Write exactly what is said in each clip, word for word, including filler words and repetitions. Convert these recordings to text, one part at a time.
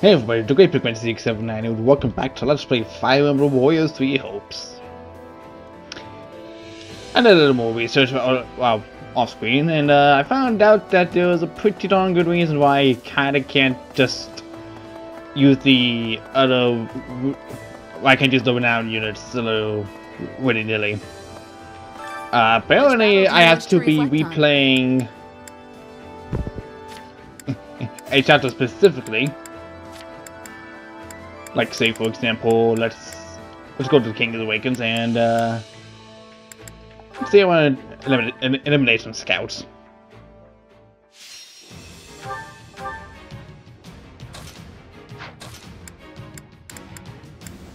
Hey everybody, it's Great Pick six seven nine and welcome back to Let's Play Fire Emblem Warriors: Three Hopes. I did a little more research uh, well, off screen, and uh, I found out that there was a pretty darn good reason why you kinda can't just use the other... why I can't use the renowned units a little willy-nilly. Uh, apparently I have to be replaying a chapter specifically. Like, say, for example, let's let's go to the Kingdom Awakens and uh, say I want to eliminate, eliminate some scouts.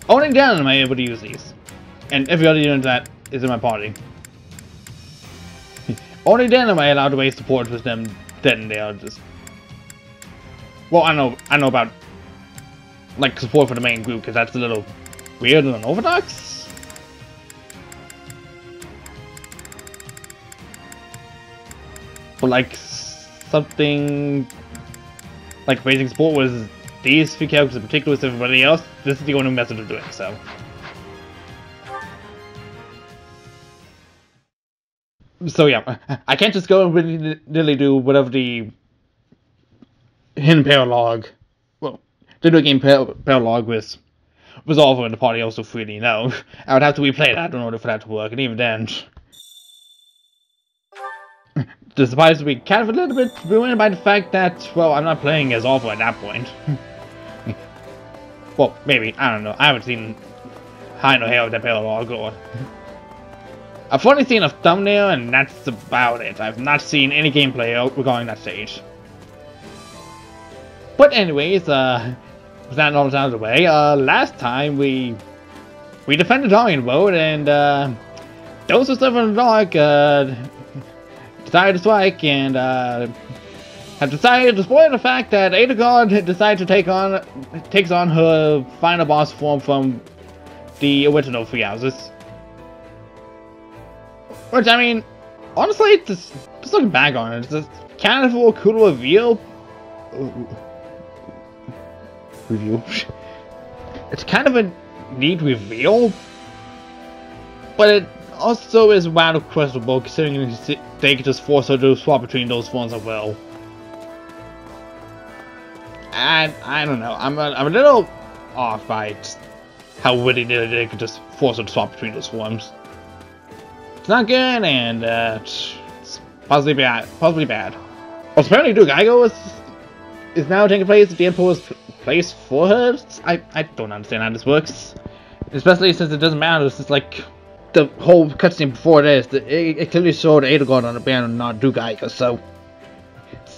Only down am I able to use these, and every other unit that is in my party. Only then am I allowed to raise support with them. Then they are just well, I know I know about. Like support for the main group, because that's a little weirder than Overdox. But like something like raising support was these three characters in particular with everybody else. This is the only method of doing so. So yeah, I can't just go and really, really do whatever the hidden paralog. The new game paralog with Resolver and the party also freely, no. I would have to replay that in order for that to work, and even then... the surprise would be kind of a little bit ruined by the fact that, well, I'm not playing as Resolver at that point. Well, maybe, I don't know, I haven't seen hide nor hair of that paralog, or... I've only seen a thumbnail, and that's about it. I've not seen any gameplay regarding that stage. But anyways, uh... with that knowledge out of the way, uh, last time we we defended Aryan Road, and uh, those who serve in the dark uh, decided to strike, and uh, have decided to exploit the fact that Edelgard decided to take on takes on her final boss form from the original Three Houses. Which I mean, honestly, just, just looking back on it, it's kind of a little cool reveal. Ooh. Review. It's kind of a neat reveal, but it also is rather questionable considering they could just force her to swap between those forms as well. And I don't know, I'm a, I'm a little off by how really they could just force her to swap between those forms. It's not good, and uh, it's possibly bad. Possibly bad. Well, apparently Duke Aegir is is now taking place at the Emperor's place for her? I, I don't understand how this works. Especially since it doesn't matter, it's just like... the whole cutscene before this, it, it clearly showed Edelgard on the banner and not Duke Aegir, so...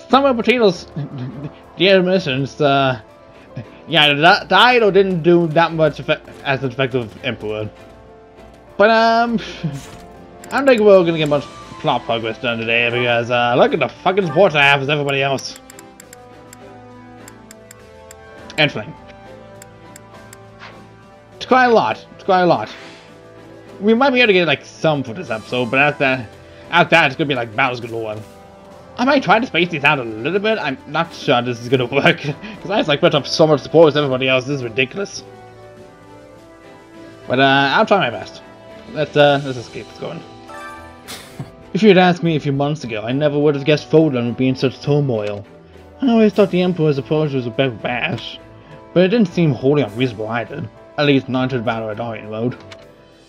somewhere between those... the intermissions, uh... yeah, that died or didn't do that much effect as an effective Emperor. But, um... I don't think we're gonna get much plot progress done today, because, uh, look at the fucking support I have as everybody else. And flame. It's quite a lot. It's quite a lot. We might be able to get like some for this episode, but after that, after that, it's gonna be like battles galore. I might try to space these out a little bit. I'm not sure this is gonna work because I just like put up so much support with everybody else. This is ridiculous. But uh, I'll try my best. Let's uh, let's just keep going. If you'd asked me a few months ago, I never would have guessed Fódlan would be in such turmoil. I always thought the Emperor's approach was a bit rash. But it didn't seem wholly unreasonable either, at least not until the battle at Aryan Road.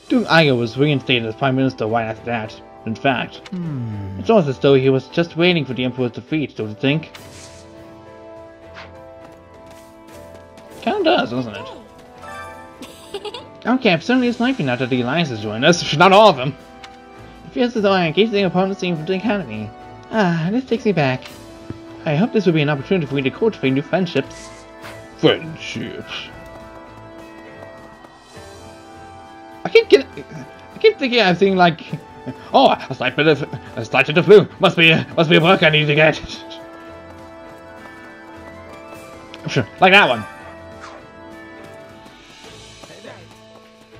Duke Aegir was reinstated as Prime Minister right after that, in fact. Mm. It's almost as though he was just waiting for the Emperor's defeat, don't you think? Kinda does, doesn't it? Our camp certainly is likely now that the Alliance has joined us, not all of them! It feels as though I engaged in opponents from the Academy. Ah, this takes me back. I hope this will be an opportunity for me to cultivate new friendships. Friendships. I keep get, I keep thinking I've seen like, oh, a slight bit of a slight bit of blue must be must be a work I need to get. Like that one. Hey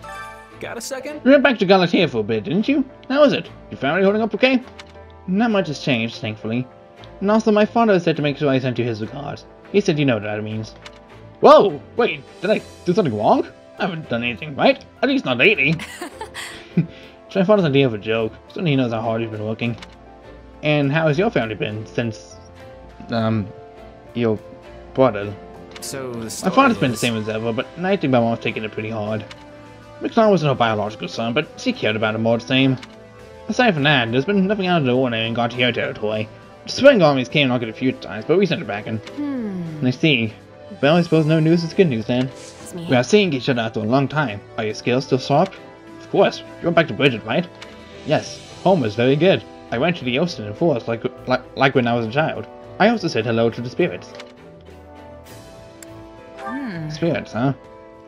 there. Got a second? You went back to Galatea for a bit, didn't you? How is it? Your family holding up okay? Not much has changed, thankfully. And also, my father said to make sure I sent you his regards. He said you know what that means. Whoa! Wait, did I do something wrong? I haven't done anything right. At least not lately. Try to find his idea of a joke. Certainly he knows how hard he's been working. And how has your family been since, um, your brother? So the story My father's is... been the same as ever, but I think my mom's taken it pretty hard. McLaren wasn't her biological son, but she cared about him all the same. Aside from that, there's been nothing out of the ordinary in Galatea territory. The spring armies came and knocked it a few times, but we sent it back in. Hmm. I see. Well, I suppose no news is good news then. We are seeing each other after a long time. Are your skills still sharp? Of course. You went back to Bridget, right? Yes. Home was very good. I went to the Yostin in force like, like like when I was a child. I also said hello to the spirits. Hmm. Spirits, huh?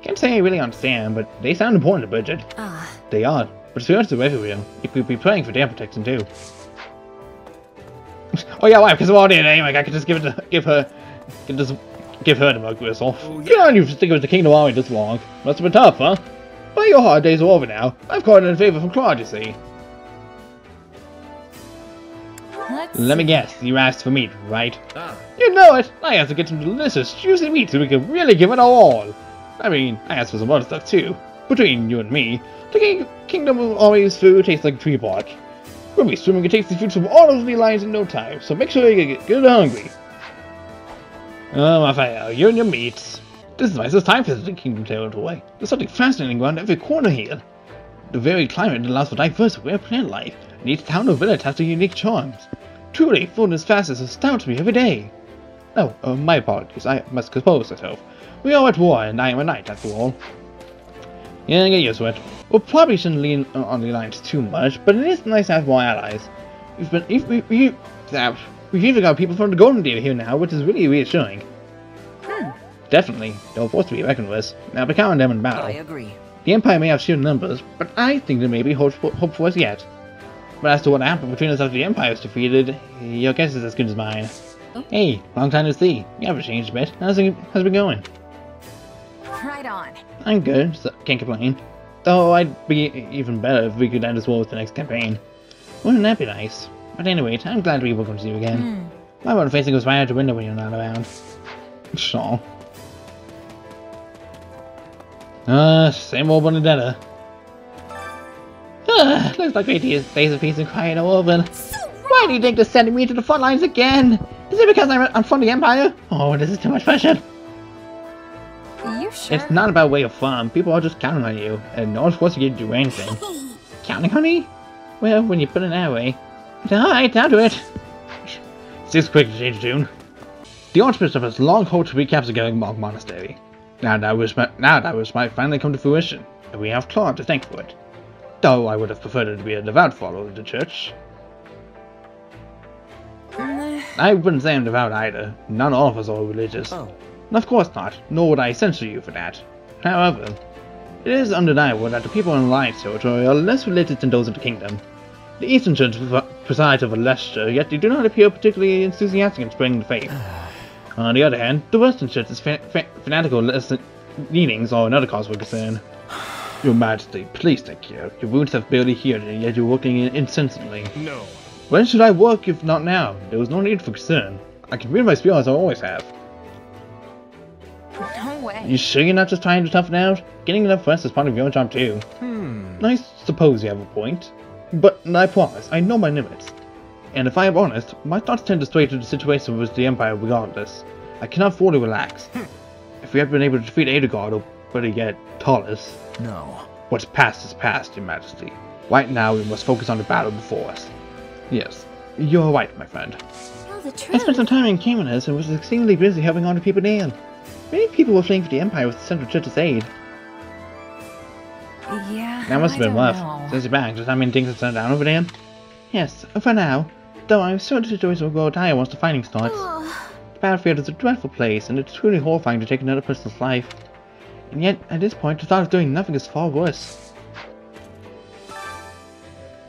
Can't say I really understand, but they sound important to Bridget. Ah. They are. But spirits are everywhere. You could be praying for damn protection too. Oh yeah, why? Because I'm all in anyway. I could just give it to, give her, could just give her the mug whistle. Oh, yeah. Good on you for sticking with the Kingdom Army this long. Must have been tough, huh? Well, your hard days are over now. I've called in a favor from Claude, you see. Let's Let me guess. You asked for meat, right? Ah. You know it. I asked to get some delicious, juicy meat so we could really give it our all. I mean, I asked for some other stuff too. Between you and me, the king Kingdom Army's food tastes like tree bark. We'll be swimming and tasty food from all over the lines in no time, so make sure you get good hungry. Oh, Raphael, you and your meats. This is my first time visiting Kingdom Territory. There's something fascinating around every corner here. The varied climate allows for diverse, rare plant life, and each town or village has their unique charms. Truly, Fódlan's fastest astounds me every day. Oh, uh, my apologies, I must compose myself. We are at war, and I am a knight after all. Yeah, get used to it. We probably shouldn't lean on the Alliance too much, but it is nice to have more allies. We've been, if we, we, uh, we've even got people from the Golden Deer here now, which is really reassuring. Hmm. Definitely, they're a force to be reckoned with. Now, be counting them in battle. I agree. The Empire may have sheer numbers, but I think there may be hope for, hope for us yet. But as to what happened between us after the Empire was defeated, your guess is as good as mine. Oh. Hey, long time to see. You haven't changed a bit. How's it, how's it been going? Right on. I'm good, so can't complain. Though I'd be even better if we could end this war with the next campaign. Wouldn't that be nice? But anyway, I'm glad to be welcome to you again. Mm. My one facing goes right out the window when you're not around. Sure. Uh, same old Bonadetta. Ah, looks like we need days of peace and quiet are over. So why do you think they're sending me to the front lines again? Is it because I'm, I'm from the Empire? Oh, this is too much pressure. Sure. It's not about where you're from. People are just counting on you, and no one's forcing you to do anything. Counting on me? Well, when you put it that way. Alright, I'll do it. It's just quick to change tune. The Archbishop has long hoped to recap the Garreg Mach Monastery. Now that wish might, now that wish might finally come to fruition, and we have Claude to thank for it. Though I would have preferred it to be a devout follower of the Church. I wouldn't say I'm devout either. Not all of us are religious. Oh. Of course not, nor would I censor you for that. However, it is undeniable that the people in Alliance territory are less religious than those of the Kingdom. The Eastern Church presides over Leicester, yet they do not appear particularly enthusiastic in spreading the faith. On the other hand, the Western Church's fa fa fanatical leanings are another cause for concern. Your Majesty, please take care. Your wounds have barely healed, and yet you're working incessantly. No. When should I work if not now? There was no need for concern. I can read my spiel as I always have. No way. You sure you're not just trying to toughen out? Getting enough rest is part of your job too. Hmm. I suppose you have a point. But I promise, I know my limits. And if I am honest, my thoughts tend to stray to the situation with the Empire regardless. I cannot fully relax. Hmm. If we had been able to defeat Edelgard or better yet, Tallis. No. What's past is past, Your Majesty. Right now we must focus on the battle before us. Yes, you're right, my friend. Tell the truth. I spent some time in Kymnas and was exceedingly busy helping other people in. Many people were fleeing for the Empire with the Central Church's aid. Yeah, that must have been rough. Since you're back, does that mean things have settled down over there? Yes, for now. Though I'm sure the situation will grow dire once the fighting starts. Oh. The battlefield is a dreadful place, and it's truly horrifying to take another person's life. And yet, at this point, the thought of doing nothing is far worse.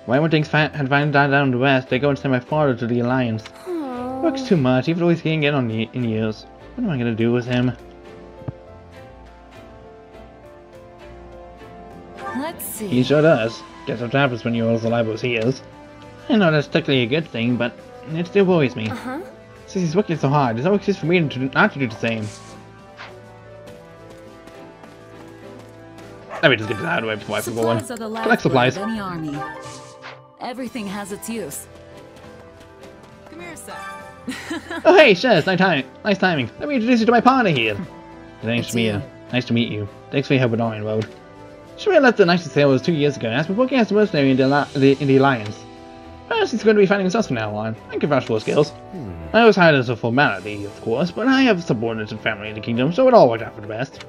Right when things fi had finally died down in the west, they go and send my father to the Alliance. Oh. Works too much, even though he's getting in on in years. What am I gonna do with him? Let's see. He sure does. Guess what happens when you're as reliable as he is. I know that's technically a good thing, but it still worries me. Uh-huh. Since he's working so hard, it's no excuse for me to, not to do the same. Let me just get this out of the way before I forget one. Collect supplies. Any army. Everything has its use. Come here, sir. Oh hey, Shez, nice time. Nice timing. Let me introduce you to my partner here. Thanks, Mia. Nice to meet you. Thanks for your help with Aryan Road. She realized the night to say was two years ago and has been working as a mercenary in the, the, in the Alliance. Perhaps he's going to be finding himself from now on. I can vouch for his skills. Hmm. I always hired as a formality, of course, but I have subordinates and family in the kingdom, so it all worked out for the best.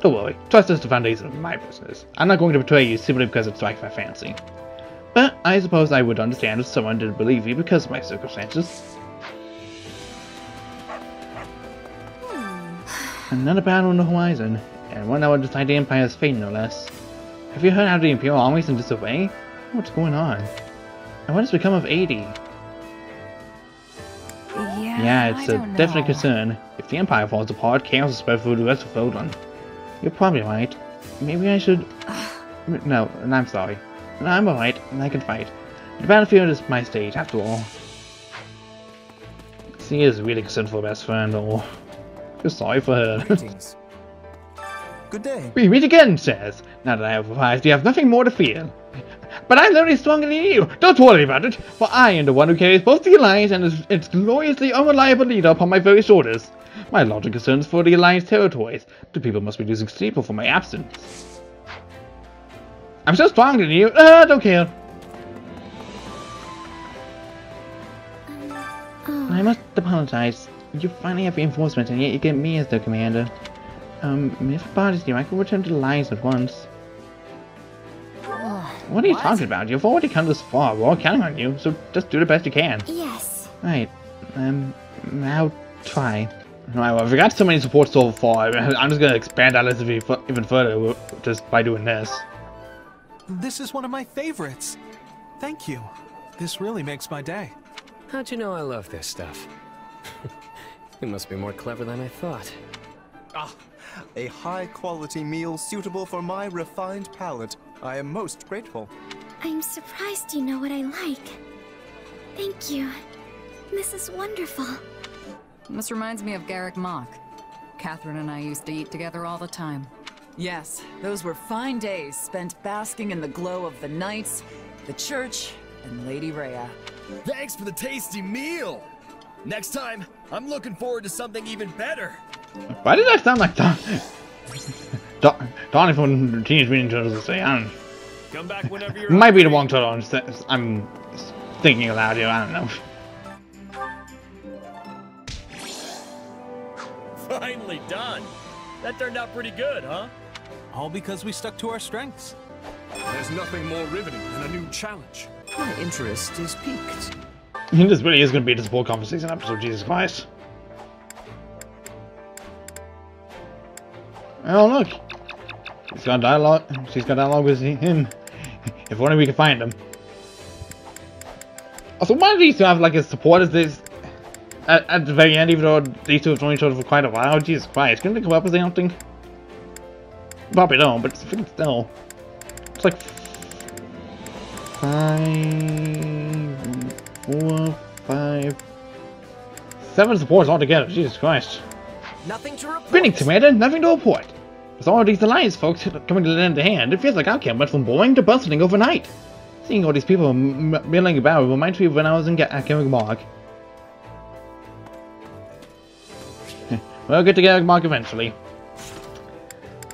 Don't worry, trust is the foundation of my business. I'm not going to betray you simply because it strikes my fancy. But I suppose I would understand if someone didn't believe you because of my circumstances. Another battle on the horizon, and one that would decide the Empire's fate no less. Have you heard how the Imperial Army's in disarray? What's going on? And what has become of eighty? Yeah, yeah it's I a definite know. concern. If the Empire falls apart, chaos will spread through the rest of Fódlan. You're probably right. Maybe I should... no, I'm sorry. No, I'm alright, and I can fight. The battlefield is my stage, after all. She is really concerned for her best friend, or... Just sorry for her. Good day. We meet again, Shez. Now that I have revised, you have nothing more to fear. But I'm only stronger than you. Don't worry about it, for I am the one who carries both the Alliance and its, its gloriously unreliable leader upon my very shoulders. My larger concern is for the Alliance territories. The people must be losing sleep over my absence. I'm so stronger than you. Uh, don't care. I must apologize. You finally have reinforcements, and yet you get me as their commander. Um, if it bothers you, I can return to the Alliance at once. Oh, what are you what? talking about? You've already come this far. We're all counting on you, so just do the best you can. Yes. Right. Um, I'll try. Right, well, we got so many supports so far, I'm just gonna expand our list even further just by doing this. This is one of my favorites. Thank you. This really makes my day. How'd you know I love this stuff? You must be more clever than I thought. Ah, a high-quality meal suitable for my refined palate. I am most grateful. I'm surprised you know what I like. Thank you. This is wonderful. This reminds me of Garreg Mach. Catherine and I used to eat together all the time. Yes, those were fine days spent basking in the glow of the knights, the church, and Lady Rhea. Thanks for the tasty meal! Next time, I'm looking forward to something even better. Why did I sound like Don? Don, Donnie from Teenage Mutant Ninja Turtles? I don't. Come back whenever you're. Might be the wrong turtle. I'm, I'm thinking aloud here. I don't know. Finally done. That turned out pretty good, huh? All because we stuck to our strengths. There's nothing more riveting than a new challenge. My interest is piqued. This really is going to be a support conversation episode, Jesus Christ. Oh look! She's got dialogue, she's got dialogue with him. If only we could find him. Also, why do these two have like a support as this at, at the very end, even though these two have known each other for quite a while? Jesus Christ, couldn't they come up with something? Probably don't, but it's freaking still. It's like... Five... Four, five, seven supports altogether. Jesus Christ! Nothing to report. Greetings, Commander. Nothing to report. With all of these Alliance folks coming to lend a hand, it feels like our camp went from boring to bustling overnight. Seeing all these people milling about reminds me of when I was in Garreg Mach. We'll get to Garreg Mach eventually.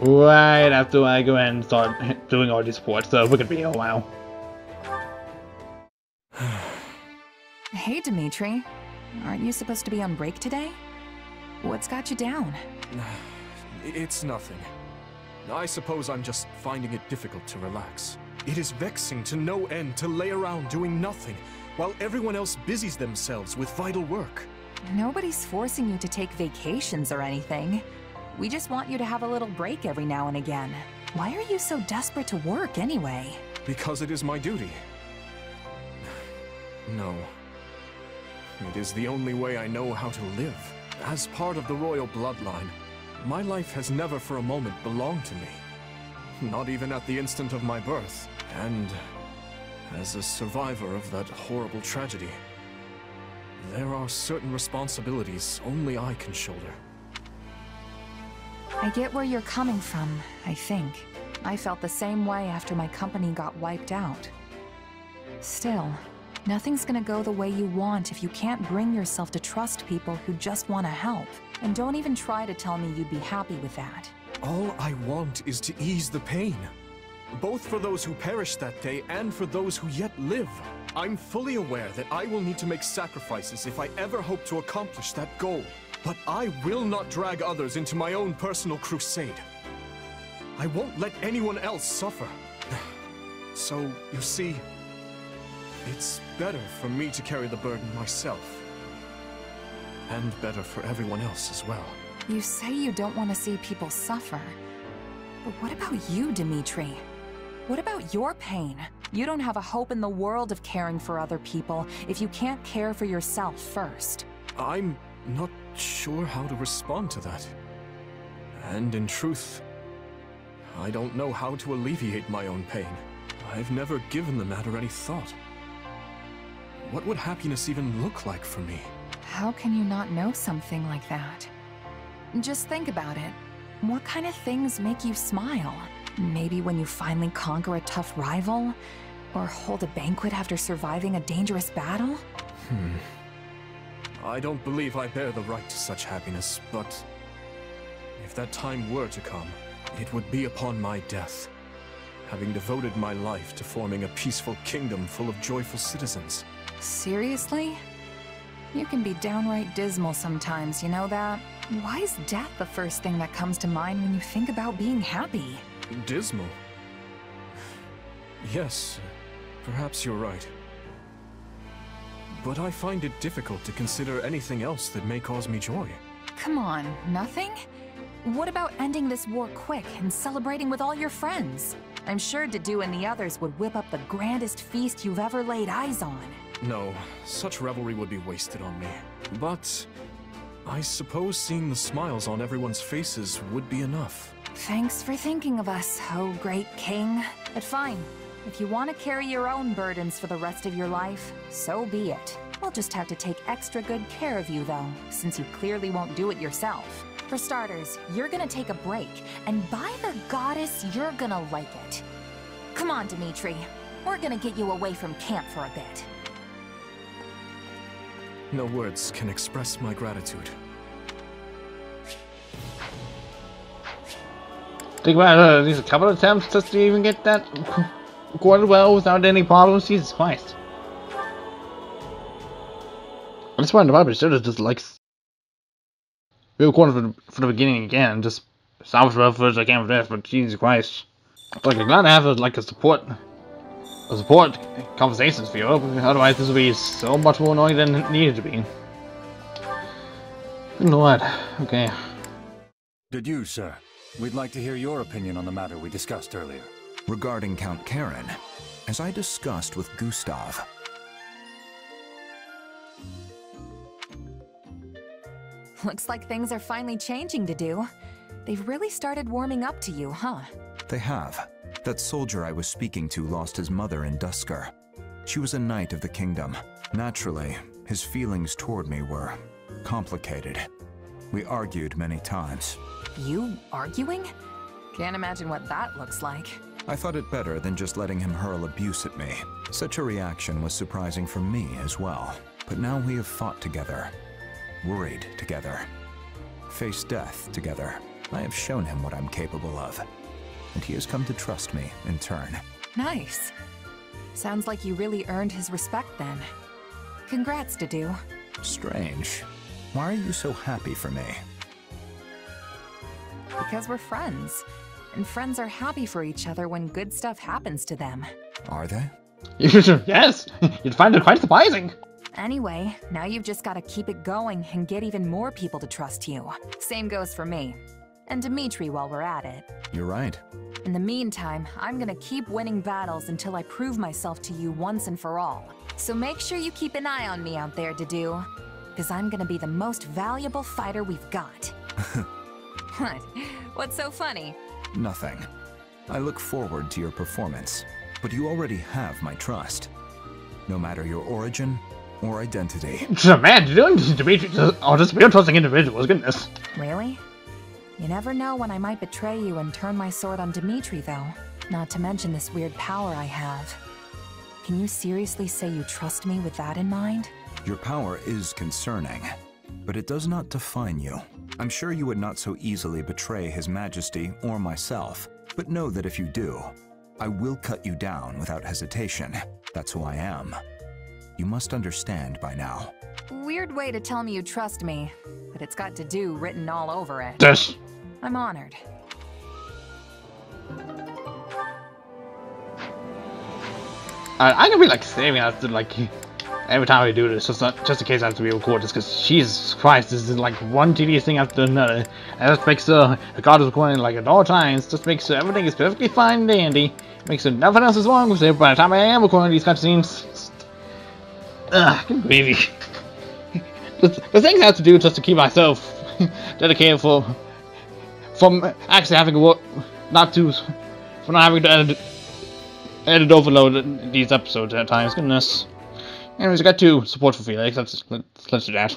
Right after I go ahead and start doing all these supports, so we're gonna be here a while. Hey, Dimitri. Aren't you supposed to be on break today? What's got you down? It's nothing. I suppose I'm just finding it difficult to relax. It is vexing to no end to lay around doing nothing, while everyone else busies themselves with vital work. Nobody's forcing you to take vacations or anything. We just want you to have a little break every now and again. Why are you so desperate to work anyway? Because it is my duty. No. It is the only way I know how to live. As part of the royal bloodline, my life has never for a moment belonged to me. Not even at the instant of my birth. And as a survivor of that horrible tragedy, there are certain responsibilities only I can shoulder. I get where you're coming from, I think. I felt the same way after my company got wiped out. Still, nothing's gonna go the way you want if you can't bring yourself to trust people who just want to help. And don't even try to tell me you'd be happy with that. All I want is to ease the pain. Both for those who perished that day and for those who yet live. I'm fully aware that I will need to make sacrifices if I ever hope to accomplish that goal. But I will not drag others into my own personal crusade. I won't let anyone else suffer. So, you see, it's better for me to carry the burden myself. And better for everyone else as well. You say you don't want to see people suffer. But what about you, Dimitri? What about your pain? You don't have a hope in the world of caring for other people if you can't care for yourself first. I'm not sure how to respond to that. And in truth, I don't know how to alleviate my own pain. I've never given the matter any thought. What would happiness even look like for me? How can you not know something like that? Just think about it. What kind of things make you smile? Maybe when you finally conquer a tough rival? Or hold a banquet after surviving a dangerous battle? Hmm. I don't believe I bear the right to such happiness, but if that time were to come, it would be upon my death, having devoted my life to forming a peaceful kingdom full of joyful citizens. Seriously? You can be downright dismal sometimes, you know that? Why is death the first thing that comes to mind when you think about being happy? Dismal? Yes, perhaps you're right. But I find it difficult to consider anything else that may cause me joy. Come on, nothing? What about ending this war quick and celebrating with all your friends? I'm sure Dedue and the others would whip up the grandest feast you've ever laid eyes on. No, such revelry would be wasted on me. But I suppose seeing the smiles on everyone's faces would be enough. Thanks for thinking of us, oh great king. But fine, if you want to carry your own burdens for the rest of your life, so be it. We'll just have to take extra good care of you though, since you clearly won't do it yourself. For starters, you're gonna take a break, and by the goddess, you're gonna like it. Come on, Dimitri. We're gonna get you away from camp for a bit. No words can express my gratitude. Think about uh, these a couple of attempts just to even get that recorded well without any problems. Jesus Christ! I just wanted to should have just like we recorded from, from the beginning again, just salvage well footage I can for this. But Jesus Christ, it's like I'm glad I have a, like a support. A support conversations for you, otherwise this will be so much more annoying than it needed to be. Lord, okay. Dedue, sir. We'd like to hear your opinion on the matter we discussed earlier. Regarding Count Karen, as I discussed with Gustav. Looks like things are finally changing, Dedue. They've really started warming up to you, huh? They have. That soldier I was speaking to lost his mother in Dusker. She was a knight of the kingdom. Naturally, his feelings toward me were complicated. We argued many times. You arguing? Can't imagine what that looks like. I thought it better than just letting him hurl abuse at me. Such a reaction was surprising for me as well. But now we have fought together, worried together, faced death together. I have shown him what I'm capable of. And he has come to trust me in turn. Nice. Sounds like you really earned his respect then. Congrats, Dedue. Strange. Why are you so happy for me? Because we're friends. And friends are happy for each other when good stuff happens to them. Are they? Yes! You'd find it quite surprising! Anyway, now you've just got to keep it going and get even more people to trust you. Same goes for me. And Dimitri while we're at it. You're right. In the meantime, I'm gonna keep winning battles until I prove myself to you once and for all. So make sure you keep an eye on me out there, Dedue. Because I'm gonna be the most valuable fighter we've got. What? What's so funny? Nothing. I look forward to your performance, but you already have my trust. No matter your origin or identity. Man, Dimitri are just real trusting individuals, goodness. Really? You never know when I might betray you and turn my sword on Dimitri, though. Not to mention this weird power I have. Can you seriously say you trust me with that in mind? Your power is concerning, but it does not define you. I'm sure you would not so easily betray His Majesty or myself, but know that if you do, I will cut you down without hesitation. That's who I am. You must understand by now. Weird way to tell me you trust me, but it's got Dedue written all over it. Yes. I'm honored. I, I can be like saving us to like every time we do this, just not just in case I have to be recorded, just because Jesus Christ, this is like one tedious thing after another. And that makes uh, the God is recording like at all times. Just makes uh, everything is perfectly fine and dandy. Makes sure nothing else is wrong with it. By the time I am recording these kinds of scenes, ugh, crazy. the, the things I have to do just to keep myself dedicated for from actually having to work, not to, from not having to edit, edit overload these episodes at times. Goodness. Anyways, I got two support for Felix. Let's let's, let's do that.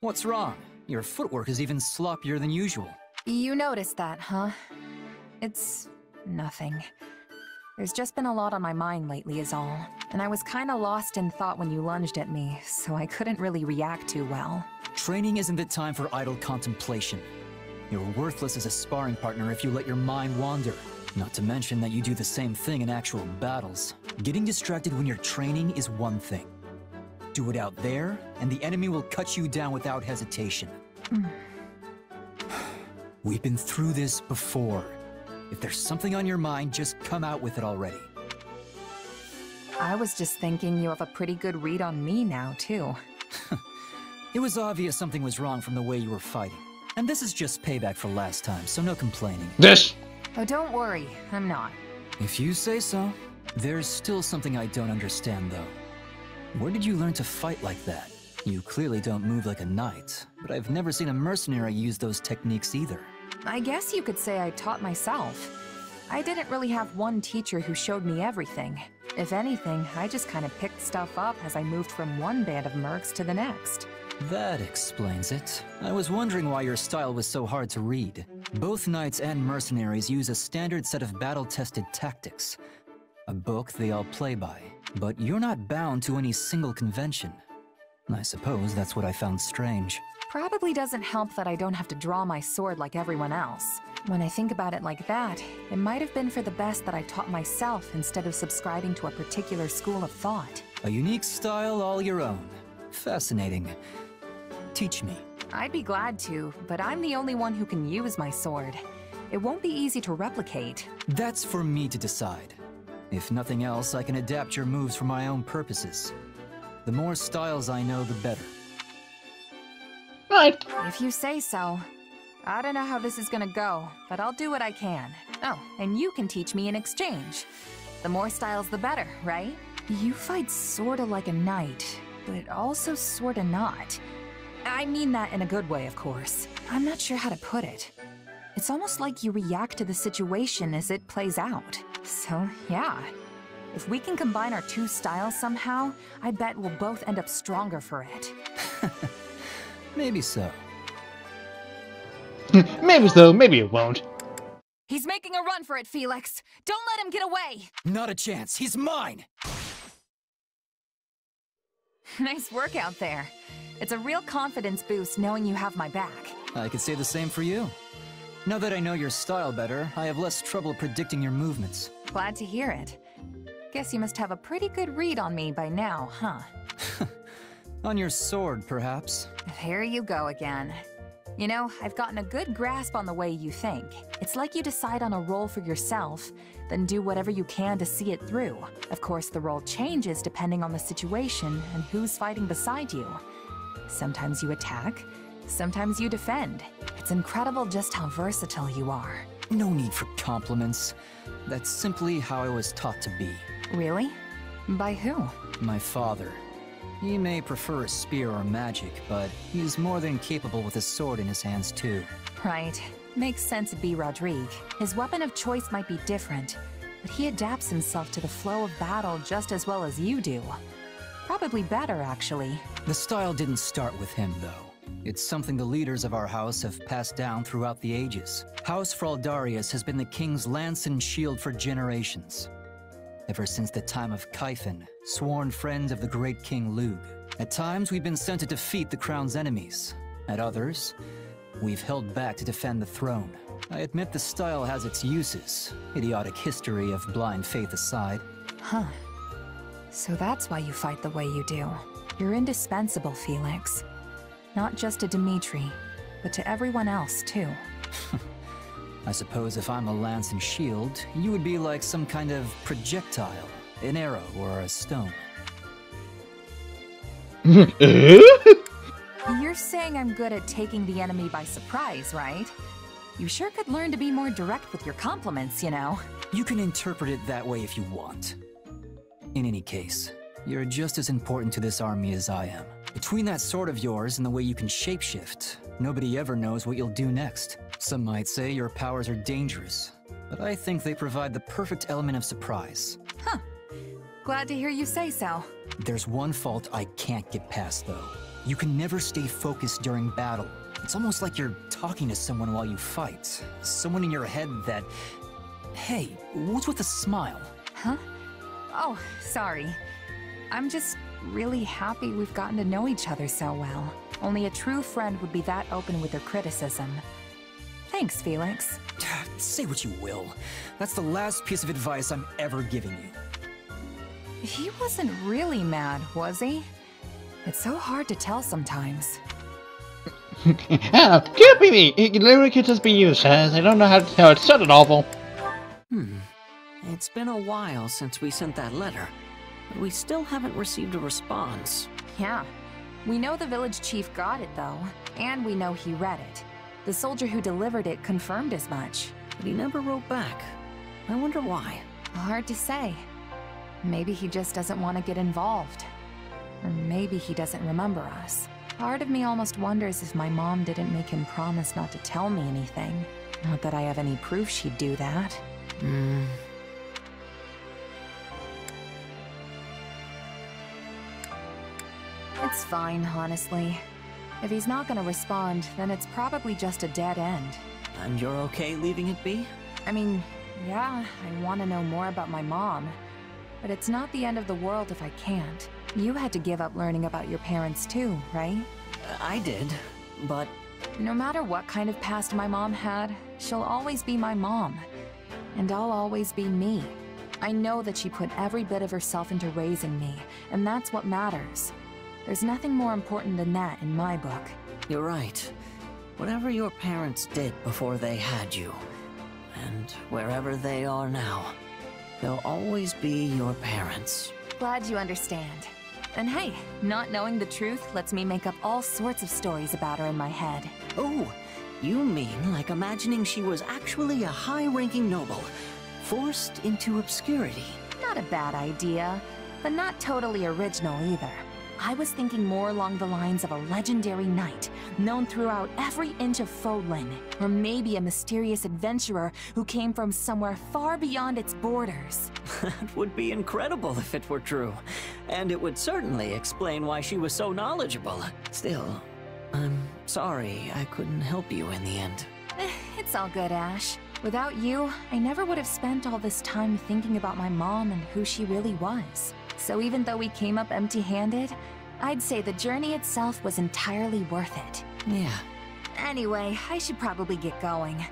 What's wrong? Your footwork is even sloppier than usual. You noticed that, huh? It's nothing. There's just been a lot on my mind lately is all, and I was kinda lost in thought when you lunged at me, so I couldn't really react too well. Training isn't the time for idle contemplation. You're worthless as a sparring partner if you let your mind wander. Not to mention that you do the same thing in actual battles. Getting distracted when you're training is one thing. Do it out there, and the enemy will cut you down without hesitation. Mm. We've been through this before. If there's something on your mind, just come out with it already. I was just thinking you have a pretty good read on me now, too. It was obvious something was wrong from the way you were fighting. And this is just payback for last time, so no complaining. This. Oh, don't worry, I'm not. If you say so. There's still something I don't understand, though. Where did you learn to fight like that? You clearly don't move like a knight, but I've never seen a mercenary use those techniques either. I guess you could say I taught myself. I didn't really have one teacher who showed me everything. If anything, I just kind of picked stuff up as I moved from one band of mercs to the next. That explains it. I was wondering why your style was so hard to read. Both knights and mercenaries use a standard set of battle-tested tactics. A book they all play by. But you're not bound to any single convention. I suppose that's what I found strange. Probably doesn't help that I don't have to draw my sword like everyone else. When I think about it like that, it might have been for the best that I taught myself instead of subscribing to a particular school of thought. A unique style all your own. Fascinating. Teach me. I'd be glad to, but I'm the only one who can use my sword. It won't be easy to replicate. That's for me to decide. If nothing else, I can adapt your moves for my own purposes. The more styles I know, the better. Right. If you say so. I don't know how this is gonna go, but I'll do what I can. Oh, and you can teach me in exchange. The more styles, the better, right? You fight sorta like a knight, but also sorta not. I mean that in a good way, of course. I'm not sure how to put it. It's almost like you react to the situation as it plays out. So, yeah. If we can combine our two styles somehow, I bet we'll both end up stronger for it. Maybe so. Maybe so, maybe it won't. He's making a run for it, Felix. Don't let him get away. Not a chance. He's mine. Nice work out there. It's a real confidence boost knowing you have my back. I could say the same for you. Now that I know your style better, I have less trouble predicting your movements. Glad to hear it. Guess you must have a pretty good read on me by now, huh? On your sword, perhaps. Here you go again. You know, I've gotten a good grasp on the way you think. It's like you decide on a role for yourself, then do whatever you can to see it through. Of course, the role changes depending on the situation and who's fighting beside you. Sometimes you attack, sometimes you defend. It's incredible just how versatile you are. No need for compliments. That's simply how I was taught to be. Really? By who? My father. He may prefer a spear or magic, but he's more than capable with a sword in his hands, too. Right. Makes sense it'd be Rodrigue. His weapon of choice might be different, but he adapts himself to the flow of battle just as well as you do. Probably better, actually. The style didn't start with him, though. It's something the leaders of our house have passed down throughout the ages. House Fraldarius has been the king's lance and shield for generations. Ever since the time of Kyphon, sworn friend of the great King Lug. At times, we've been sent to defeat the crown's enemies. At others, we've held back to defend the throne. I admit the style has its uses, idiotic history of blind faith aside. Huh. So that's why you fight the way you do. You're indispensable, Felix. Not just to Dimitri, but to everyone else, too. I suppose if I'm a lance and shield, you would be like some kind of projectile, an arrow or a stone. You're saying I'm good at taking the enemy by surprise, right? You sure could learn to be more direct with your compliments, you know. You can interpret it that way if you want. In any case, you're just as important to this army as I am. Between that sword of yours and the way you can shapeshift, nobody ever knows what you'll do next. Some might say your powers are dangerous, but I think they provide the perfect element of surprise. Huh. Glad to hear you say so. There's one fault I can't get past, though. You can never stay focused during battle. It's almost like you're talking to someone while you fight. Someone in your head that... Hey, what's with the smile? Huh? Oh, sorry. I'm just really happy we've gotten to know each other so well. Only a true friend would be that open with their criticism. Thanks, Felix. Say what you will. That's the last piece of advice I'm ever giving you. He wasn't really mad, was he? It's so hard to tell sometimes. Hello, can't be me! It literally could just be you, Shaz. I don't know how to tell. It's sort of awful. Hmm. It's been a while since we sent that letter, but we still haven't received a response. Yeah. We know the village chief got it, though, and we know he read it. The soldier who delivered it confirmed as much. But he never wrote back. I wonder why. Hard to say. Maybe he just doesn't want to get involved. Or maybe he doesn't remember us. Part of me almost wonders if my mom didn't make him promise not to tell me anything. Not that I have any proof she'd do that. Mm. It's fine, honestly. If he's not gonna respond, then it's probably just a dead end. And you're okay leaving it be? I mean, yeah, I want to know more about my mom. But it's not the end of the world if I can't. You had to give up learning about your parents too, right? I did, but... No matter what kind of past my mom had, she'll always be my mom. And I'll always be me. I know that she put every bit of herself into raising me, and that's what matters. There's nothing more important than that in my book. You're right. Whatever your parents did before they had you, and wherever they are now, they'll always be your parents. Glad you understand. And hey, not knowing the truth lets me make up all sorts of stories about her in my head. Oh, you mean like imagining she was actually a high-ranking noble, forced into obscurity? Not a bad idea, but not totally original either. I was thinking more along the lines of a legendary knight, known throughout every inch of Fódlan, or maybe a mysterious adventurer who came from somewhere far beyond its borders. That would be incredible if it were true, and it would certainly explain why she was so knowledgeable. Still, I'm sorry I couldn't help you in the end. It's all good, Ash. Without you, I never would have spent all this time thinking about my mom and who she really was. So even though we came up empty-handed, I'd say the journey itself was entirely worth it. Yeah. Anyway, I should probably get going.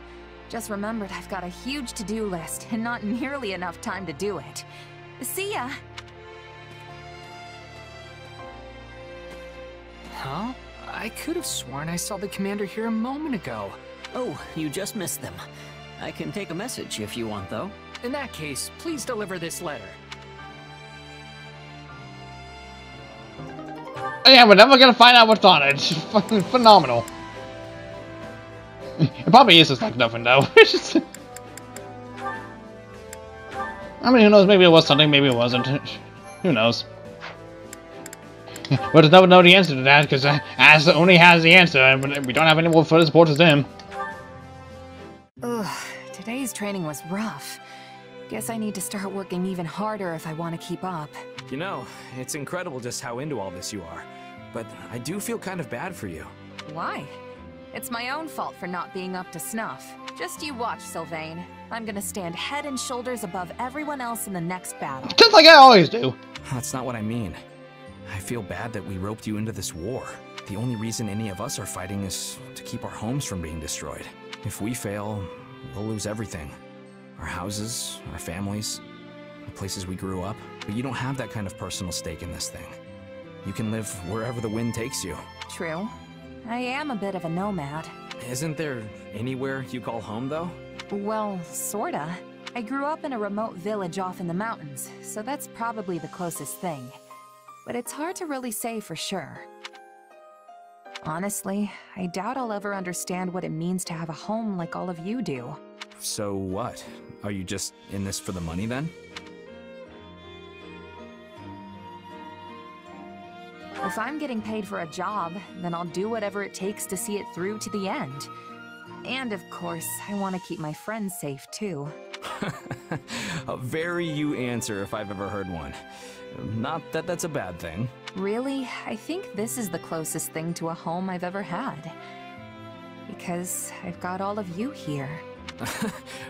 Just remembered I've got a huge to-do list and not nearly enough time to do it. See ya! Huh? I could have sworn I saw the commander here a moment ago. Oh, you just missed them. I can take a message if you want, though. In that case, please deliver this letter. Yeah, we're never gonna find out what's on it. It's fucking phenomenal. It probably is just like nothing, though. I mean, who knows? Maybe it was something, maybe it wasn't. Who knows? We'll just never know the answer to that, because Ash only has the answer, and we don't have any more further support as him. Ugh, today's training was rough. Guess I need to start working even harder if I want to keep up. You know, it's incredible just how into all this you are. But I do feel kind of bad for you. Why? It's my own fault for not being up to snuff. Just you watch, Sylvain. I'm gonna stand head and shoulders above everyone else in the next battle. Just like I always do. That's not what I mean. I feel bad that we roped you into this war. The only reason any of us are fighting is to keep our homes from being destroyed. If we fail, we'll lose everything. Our houses, our families, the places we grew up. But you don't have that kind of personal stake in this thing. You can live wherever the wind takes you. True. I am a bit of a nomad. Isn't there anywhere you call home, though? Well, sorta. I grew up in a remote village off in the mountains, so that's probably the closest thing. But it's hard to really say for sure. Honestly, I doubt I'll ever understand what it means to have a home like all of you do. So what? Are you just in this for the money, then? If I'm getting paid for a job, then I'll do whatever it takes to see it through to the end. And of course, I want to keep my friends safe, too. A very you answer if I've ever heard one. Not that that's a bad thing. Really, I think this is the closest thing to a home I've ever had. Because I've got all of you here.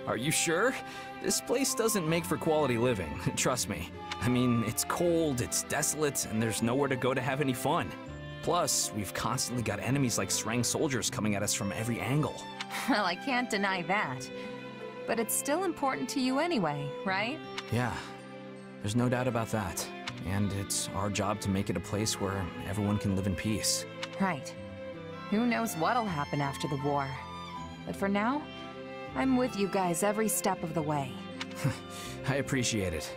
Are you sure? This place doesn't make for quality living, trust me. I mean, it's cold, it's desolate, and there's nowhere to go to have any fun. Plus, we've constantly got enemies like Srang soldiers coming at us from every angle. Well, I can't deny that. But it's still important to you anyway, right? Yeah, there's no doubt about that. And it's our job to make it a place where everyone can live in peace. Right. Who knows what'll happen after the war. But for now, I'm with you guys every step of the way. I appreciate it.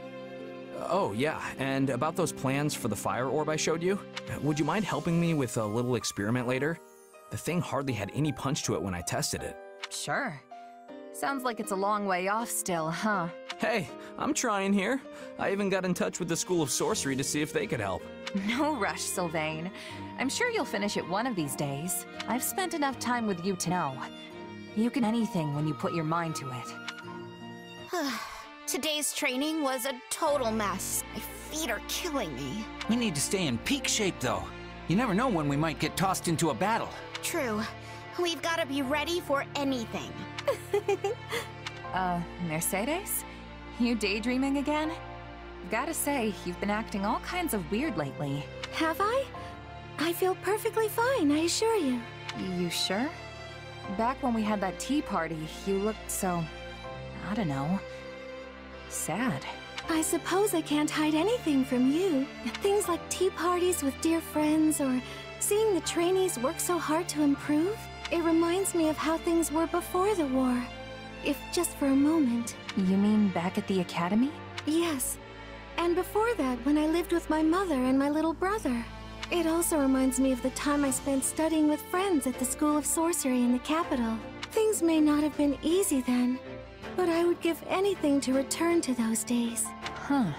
Oh, yeah, and about those plans for the fire orb I showed you? Would you mind helping me with a little experiment later? The thing hardly had any punch to it when I tested it. Sure. Sounds like it's a long way off still, huh? Hey, I'm trying here. I even got in touch with the School of Sorcery to see if they could help. No rush, Sylvain. I'm sure you'll finish it one of these days. I've spent enough time with you to know. You can do anything when you put your mind to it. Today's training was a total mess. My feet are killing me. We need to stay in peak shape, though. You never know when we might get tossed into a battle. True. We've got to be ready for anything. uh, Mercedes? You daydreaming again? Gotta say, you've been acting all kinds of weird lately. Have I? I feel perfectly fine, I assure you. You sure? Back when we had that tea party, you looked so... I don't know... sad. I suppose I can't hide anything from you. Things like tea parties with dear friends, or seeing the trainees work so hard to improve. It reminds me of how things were before the war, if just for a moment. You mean back at the academy? Yes. And before that, when I lived with my mother and my little brother. It also reminds me of the time I spent studying with friends at the School of Sorcery in the capital. Things may not have been easy then, but I would give anything to return to those days. Huh.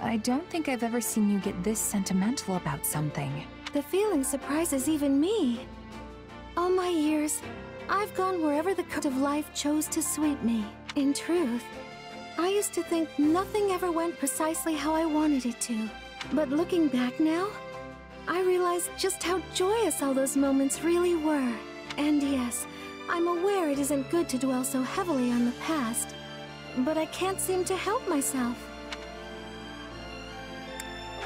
I don't think I've ever seen you get this sentimental about something. The feeling surprises even me. All my years, I've gone wherever the current of life chose to sweep me. In truth, I used to think nothing ever went precisely how I wanted it to. But looking back now, I realize just how joyous all those moments really were. And yes, I'm aware it isn't good to dwell so heavily on the past, but I can't seem to help myself.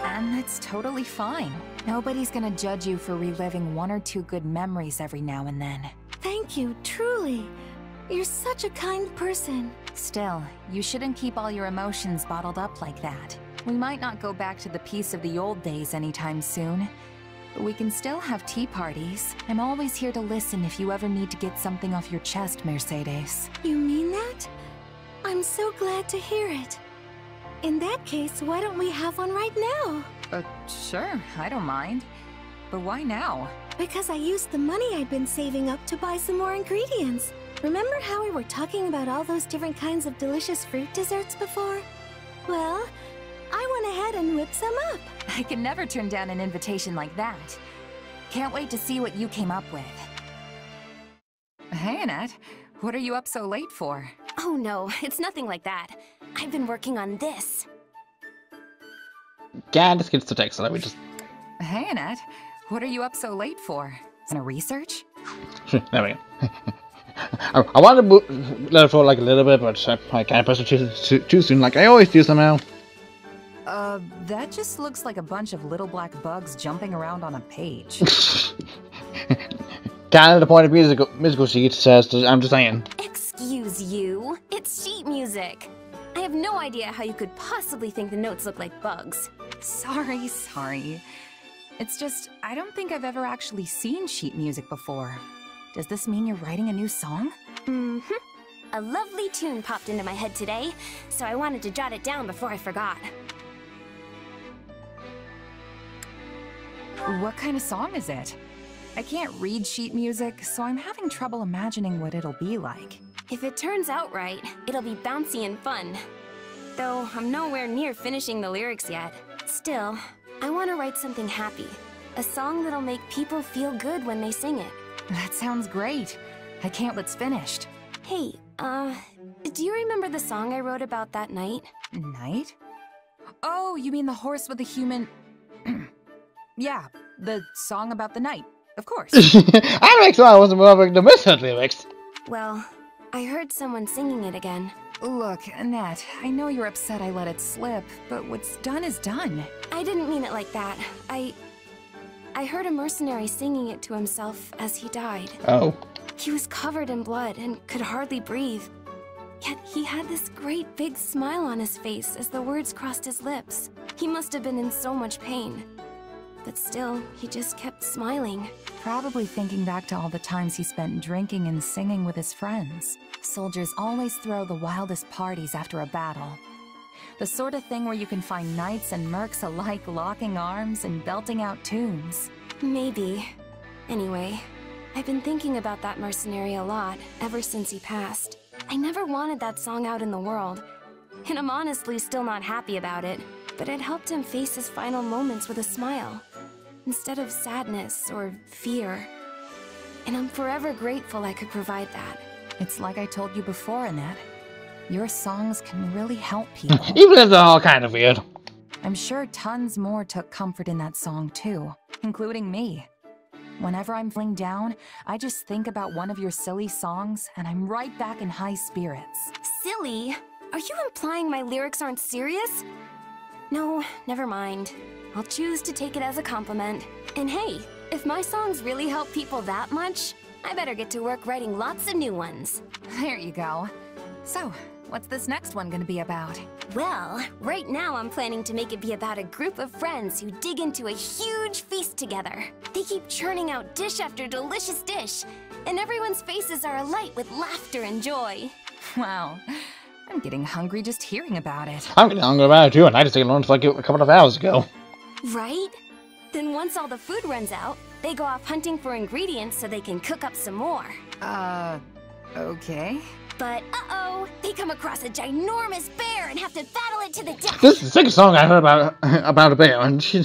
And that's totally fine. Nobody's gonna judge you for reliving one or two good memories every now and then. Thank you, truly. You're such a kind person. Still, you shouldn't keep all your emotions bottled up like that. We might not go back to the peace of the old days anytime soon. We can still have tea parties. I'm always here to listen if you ever need to get something off your chest, Mercedes. You mean that? I'm so glad to hear it. In that case, why don't we have one right now? Uh, sure, I don't mind. But why now? Because I used the money I'd been saving up to buy some more ingredients. Remember how we were talking about all those different kinds of delicious fruit desserts before? Well, I went ahead and whipped some up. I can never turn down an invitation like that. Can't wait to see what you came up with. Hey, Annette. What are you up so late for? Oh no, it's nothing like that. I've been working on this. Gad just gets to text and we just... Hey, Annette. What are you up so late for? Some research? There we go. I, I wanted to move, let it fall like a little bit, but I, I can't press it too, too, too soon like I always do somehow. Uh, that just looks like a bunch of little black bugs jumping around on a page. Kind of the point of musical, musical sheet says, I'm just saying. Excuse you, it's sheet music. I have no idea how you could possibly think the notes look like bugs. Sorry, sorry. It's just, I don't think I've ever actually seen sheet music before. Does this mean you're writing a new song? Mm-hmm. A lovely tune popped into my head today, so I wanted to jot it down before I forgot. What kind of song is it? I can't read sheet music, so I'm having trouble imagining what it'll be like. If it turns out right, it'll be bouncy and fun. Though I'm nowhere near finishing the lyrics yet. Still, I want to write something happy. A song that'll make people feel good when they sing it. That sounds great. I can't let's finished. Hey, uh, do you remember the song I wrote about that night? Night? Oh, you mean the horse with the human... Yeah, the song about the night, of course. I make sure I wasn't remembering the missing lyrics. Well, I heard someone singing it again. Look, Annette, I know you're upset I let it slip, but what's done is done. I didn't mean it like that. I... I heard a mercenary singing it to himself as he died. Oh. He was covered in blood and could hardly breathe. Yet he had this great big smile on his face as the words crossed his lips. He must have been in so much pain. But still, he just kept smiling. Probably thinking back to all the times he spent drinking and singing with his friends. Soldiers always throw the wildest parties after a battle. The sort of thing where you can find knights and mercs alike locking arms and belting out tunes. Maybe. Anyway, I've been thinking about that mercenary a lot ever since he passed. I never wanted that song out in the world, and I'm honestly still not happy about it, but it helped him face his final moments with a smile, instead of sadness or fear. And I'm forever grateful I could provide that. It's like I told you before, Annette. Your songs can really help people. Even if they're all kind of weird. I'm sure tons more took comfort in that song too, including me. Whenever I'm feeling down, I just think about one of your silly songs and I'm right back in high spirits. Silly? Are you implying my lyrics aren't serious? No, never mind. I'll choose to take it as a compliment. And hey, if my songs really help people that much, I better get to work writing lots of new ones. There you go. So, what's this next one gonna be about? Well, right now I'm planning to make it be about a group of friends who dig into a huge feast together. They keep churning out dish after delicious dish, and everyone's faces are alight with laughter and joy. Wow, I'm getting hungry just hearing about it. I'm getting hungry about it too, and I just ate lunch like a couple of hours ago. Right? Then once all the food runs out, they go off hunting for ingredients so they can cook up some more. Uh, okay. But uh-oh, they come across a ginormous bear and have to battle it to the death. This is the second song I heard about about a bear, and she,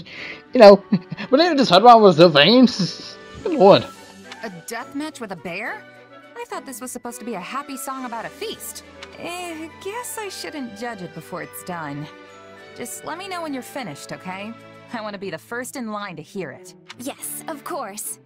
you know, but they just heard about was Sylvain. Good lord. A death match with a bear? I thought this was supposed to be a happy song about a feast. Eh, guess I shouldn't judge it before it's done. Just let me know when you're finished, okay? I want to be the first in line to hear it. Yes, of course.